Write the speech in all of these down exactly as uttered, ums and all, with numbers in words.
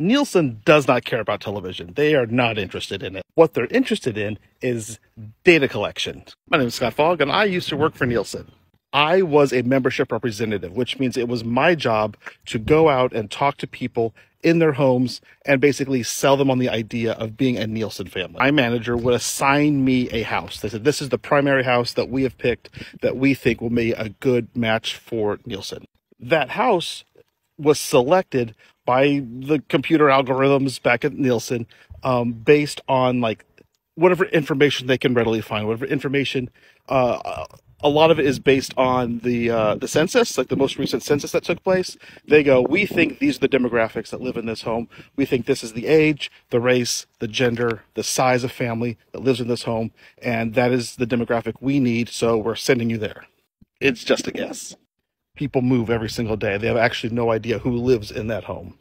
Nielsen does not care about television. They are not interested in it. What they're interested in is data collection. My name is Scott Fogg, and I used to work for Nielsen. I was a membership representative, which means it was my job to go out and talk to people in their homes and basically sell them on the idea of being a Nielsen family. My manager would assign me a house. They said, this is the primary house that we have picked that we think will be a good match for Nielsen. That house was selected by the computer algorithms back at Nielsen um, based on like whatever information they can readily find, whatever information. Uh, A lot of it is based on the uh, the census, like the most recent census that took place. They go, we think these are the demographics that live in this home. We think this is the age, the race, the gender, the size of family that lives in this home, and that is the demographic we need, so we're sending you there. It's just a guess. People move every single day. They have actually no idea who lives in that home.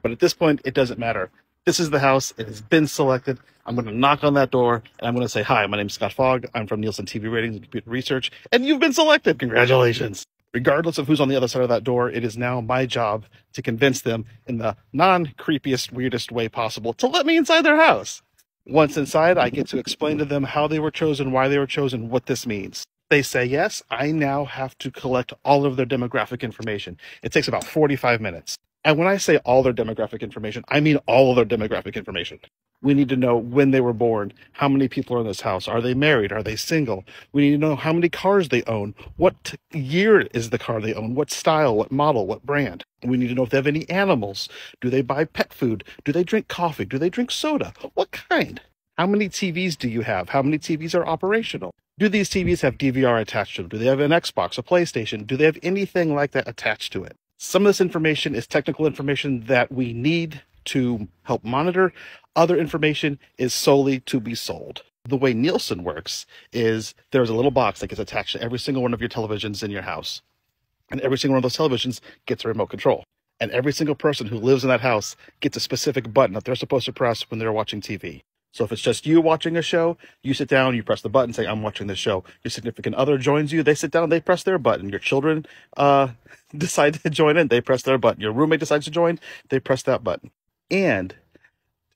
But at this point, it doesn't matter. This is the house. It has been selected. I'm going to knock on that door, and I'm going to say, hi, my name is Scott Fogg. I'm from Nielsen T V Ratings and Computer Research, and you've been selected. Congratulations. Regardless of who's on the other side of that door, it is now my job to convince them in the non-creepiest, weirdest way possible to let me inside their house. Once inside, I get to explain to them how they were chosen, why they were chosen, what this means. They say yes, I now have to collect all of their demographic information. It takes about forty-five minutes. And when I say all their demographic information, I mean all of their demographic information. We need to know when they were born, how many people are in this house, are they married, are they single? We need to know how many cars they own, what year is the car they own, what style, what model, what brand. We need to know if they have any animals. Do they buy pet food? Do they drink coffee? Do they drink soda? What kind? How many T Vs do you have? How many T Vs are operational? Do these T Vs have D V R attached to them? Do they have an Xbox, a PlayStation? Do they have anything like that attached to it? Some of this information is technical information that we need to help monitor. Other information is solely to be sold. The way Nielsen works is there's a little box that gets attached to every single one of your televisions in your house. And every single one of those televisions gets a remote control. And every single person who lives in that house gets a specific button that they're supposed to press when they're watching T V. So if it's just you watching a show, you sit down, you press the button, say, I'm watching this show. Your significant other joins you. They sit down, they press their button. Your children uh, decide to join in. They press their button. Your roommate decides to join. They press that button. And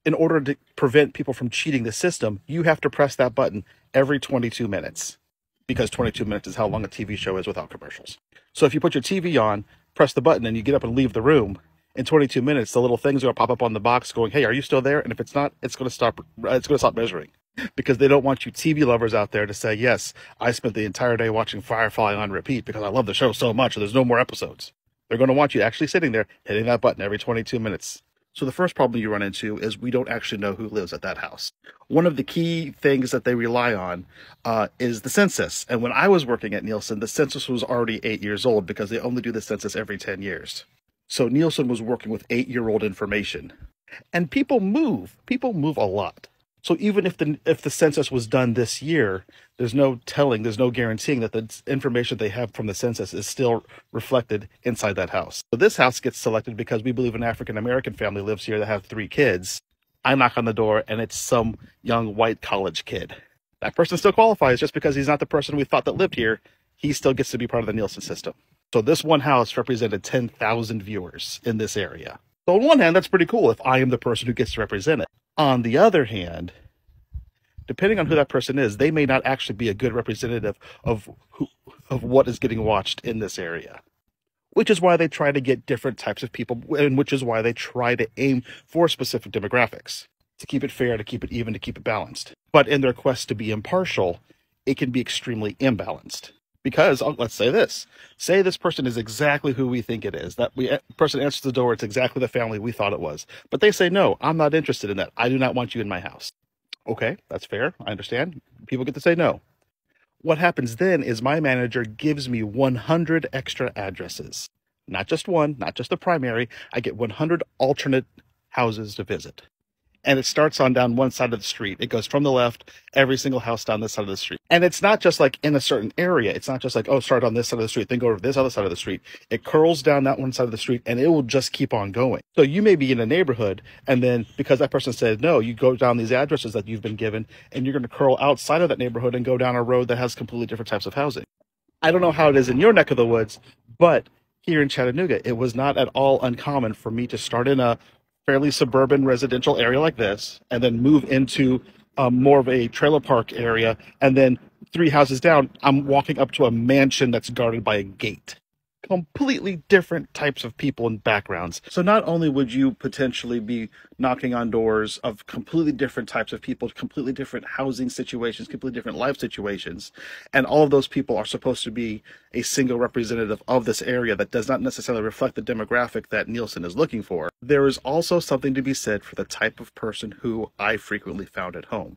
in order to prevent people from cheating the system, you have to press that button every twenty-two minutes because twenty-two minutes is how long a T V show is without commercials. So if you put your T V on, press the button, and you get up and leave the room, in twenty-two minutes, the little things are going to pop up on the box going, hey, are you still there? And if it's not, it's going to stop, it's going to stop measuring because they don't want you T V lovers out there to say, yes, I spent the entire day watching Firefly on repeat because I love the show so much and there's no more episodes. They're going to want you actually sitting there hitting that button every twenty-two minutes. So the first problem you run into is we don't actually know who lives at that house. One of the key things that they rely on uh, is the census. And when I was working at Nielsen, the census was already eight years old because they only do the census every ten years. So Nielsen was working with eight-year-old information. And people move. People move a lot. So even if the if the census was done this year, there's no telling, there's no guaranteeing that the information they have from the census is still reflected inside that house. So this house gets selected because we believe an African-American family lives here that has three kids. I knock on the door, and it's some young white college kid. That person still qualifies just because he's not the person we thought that lived here. He still gets to be part of the Nielsen system. So this one house represented ten thousand viewers in this area. So on one hand, that's pretty cool if I am the person who gets to represent it. On the other hand, depending on who that person is, they may not actually be a good representative of who, of what is getting watched in this area, which is why they try to get different types of people, and which is why they try to aim for specific demographics to keep it fair, to keep it even, to keep it balanced. But in their quest to be impartial, it can be extremely imbalanced. Because, let's say this, say this person is exactly who we think it is. That we, person answers the door, it's exactly the family we thought it was. But they say, no, I'm not interested in that. I do not want you in my house. Okay, that's fair. I understand. People get to say no. What happens then is my manager gives me one hundred extra addresses. Not just one, not just the primary. I get one hundred alternate houses to visit. And it starts on down one side of the street. It goes from the left, every single house down this side of the street. And it's not just like in a certain area. It's not just like, oh, start on this side of the street, then go over this other side of the street. It curls down that one side of the street, and it will just keep on going. So you may be in a neighborhood, and then because that person said no, you go down these addresses that you've been given, and you're going to curl outside of that neighborhood and go down a road that has completely different types of housing. I don't know how it is in your neck of the woods, but here in Chattanooga, it was not at all uncommon for me to start in a fairly suburban residential area like this, and then move into um, more of a trailer park area, and then three houses down, I'm walking up to a mansion that's guarded by a gate. Completely different types of people and backgrounds. So not only would you potentially be knocking on doors of completely different types of people, completely different housing situations, completely different life situations, and all of those people are supposed to be a single representative of this area that does not necessarily reflect the demographic that Nielsen is looking for. There is also something to be said for the type of person who I frequently found at home.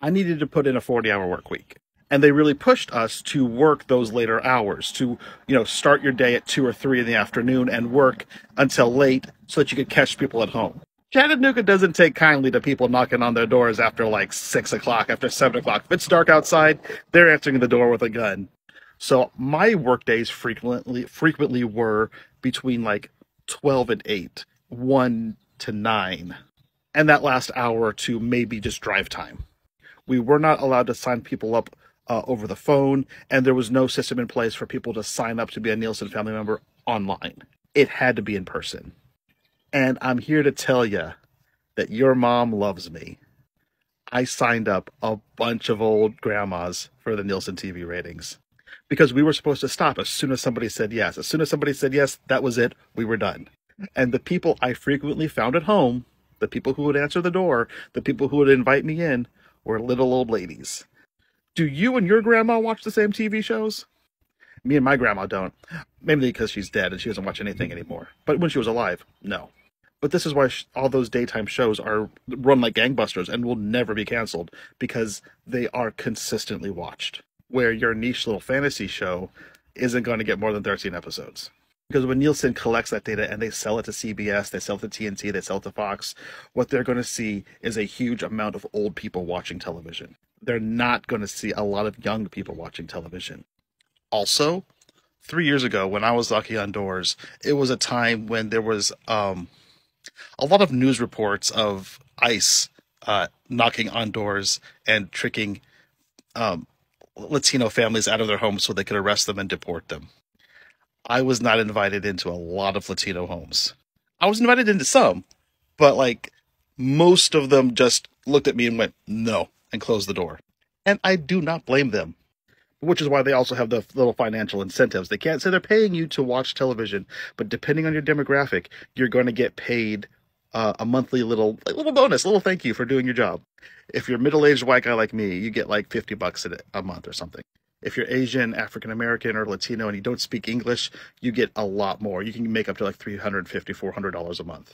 I needed to put in a forty hour work week. And they really pushed us to work those later hours, to, you know, start your day at two or three in the afternoon and work until late so that you could catch people at home. Chattanooga doesn't take kindly to people knocking on their doors after like six o'clock, after seven o'clock. If it's dark outside, they're answering the door with a gun. So my work days frequently, frequently were between like twelve and eight, one to nine, and that last hour or two, maybe just drive time. We were not allowed to sign people up Uh, over the phone, and there was no system in place for people to sign up to be a Nielsen family member online. It had to be in person. And I'm here to tell you that your mom loves me. I signed up a bunch of old grandmas for the Nielsen T V ratings because we were supposed to stop as soon as somebody said yes. As soon as somebody said yes, that was it. We were done. And the people I frequently found at home, the people who would answer the door, the people who would invite me in, were little old ladies. Do you and your grandma watch the same T V shows? Me and my grandma don't. Mainly because she's dead and she doesn't watch anything anymore. But when she was alive, no. But this is why sh all those daytime shows are run like gangbusters and will never be canceled, because they are consistently watched. Where your niche little fantasy show isn't going to get more than thirteen episodes. Because when Nielsen collects that data and they sell it to C B S, they sell it to T N T, they sell it to Fox, what they're going to see is a huge amount of old people watching television. They're not going to see a lot of young people watching television. Also, three years ago when I was knocking on doors, it was a time when there was um, a lot of news reports of ICE uh, knocking on doors and tricking um, Latino families out of their homes so they could arrest them and deport them. I was not invited into a lot of Latino homes. I was invited into some, but like most of them just looked at me and went, no, and closed the door. And I do not blame them, which is why they also have the little financial incentives. They can't say they're paying you to watch television, but depending on your demographic, you're going to get paid uh, a monthly little, like, little bonus, little thank you for doing your job. If you're a middle-aged white guy like me, you get like fifty bucks a, a month or something. If you're Asian, African-American, or Latino and you don't speak English, you get a lot more. You can make up to like three hundred fifty, four hundred dollars a month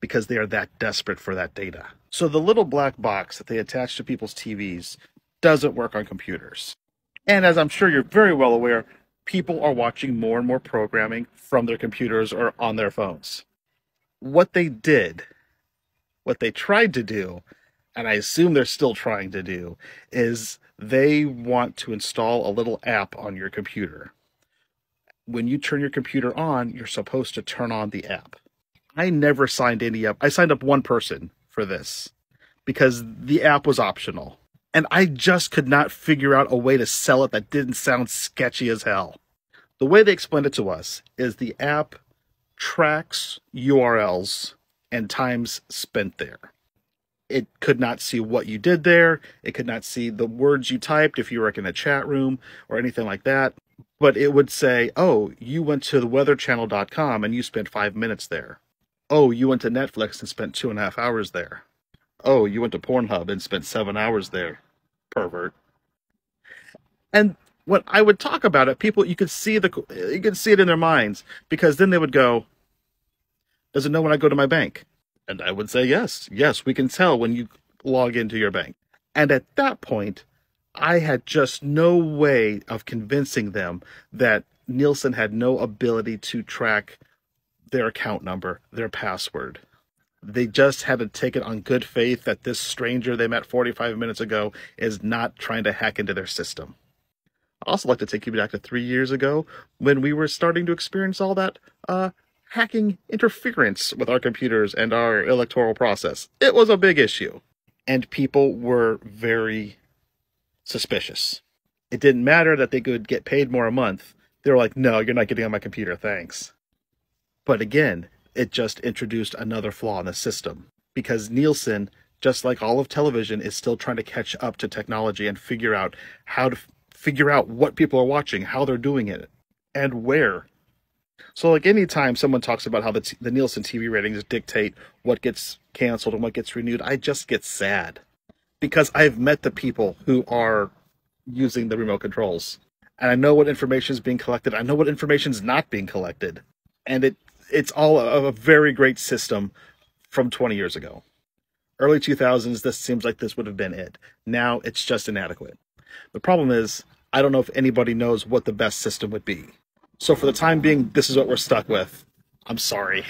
because they are that desperate for that data. So the little black box that they attach to people's T Vs doesn't work on computers. And as I'm sure you're very well aware, people are watching more and more programming from their computers or on their phones. What they did, what they tried to do, and I assume they're still trying to do, is they want to install a little app on your computer. When you turn your computer on, you're supposed to turn on the app. I never signed any up. I signed up one person for this because the app was optional. And I just could not figure out a way to sell it that didn't sound sketchy as hell. The way they explained it to us is the app tracks U R Ls and times spent there. It could not see what you did there. It could not see the words you typed if you were like in a chat room or anything like that. But it would say, oh, you went to the weather channel dot com and you spent five minutes there. Oh, you went to Netflix and spent two and a half hours there. Oh, you went to Pornhub and spent seven hours there. Pervert. And when I would talk about it, people, you could see the, you could see it in their minds, because then they would go, does it know when I go to my bank? And I would say, yes, yes, we can tell when you log into your bank. And at that point, I had just no way of convincing them that Nielsen had no ability to track their account number, their password. They just had to take it on good faith that this stranger they met forty-five minutes ago is not trying to hack into their system. I'd also like to take you back to three years ago when we were starting to experience all that uh, hacking interference with our computers and our electoral process. It was a big issue. And people were very suspicious. It didn't matter that they could get paid more a month. They were like, no, you're not getting on my computer, thanks. But again, It just introduced another flaw in the system, because Nielsen, just like all of television, is still trying to catch up to technology and figure out how to f figure out what people are watching, how they're doing it, and where. So like anytime someone talks about how the, t the Nielsen T V ratings dictate what gets canceled and what gets renewed, I just get sad, because I've met the people who are using the remote controls, and I know what information is being collected. I know what information is not being collected, and it it's all a, a very great system from twenty years ago. Early two thousands, this seems like this would have been it. Now it's just inadequate. The problem is, I don't know if anybody knows what the best system would be. So for the time being, this is what we're stuck with. I'm sorry.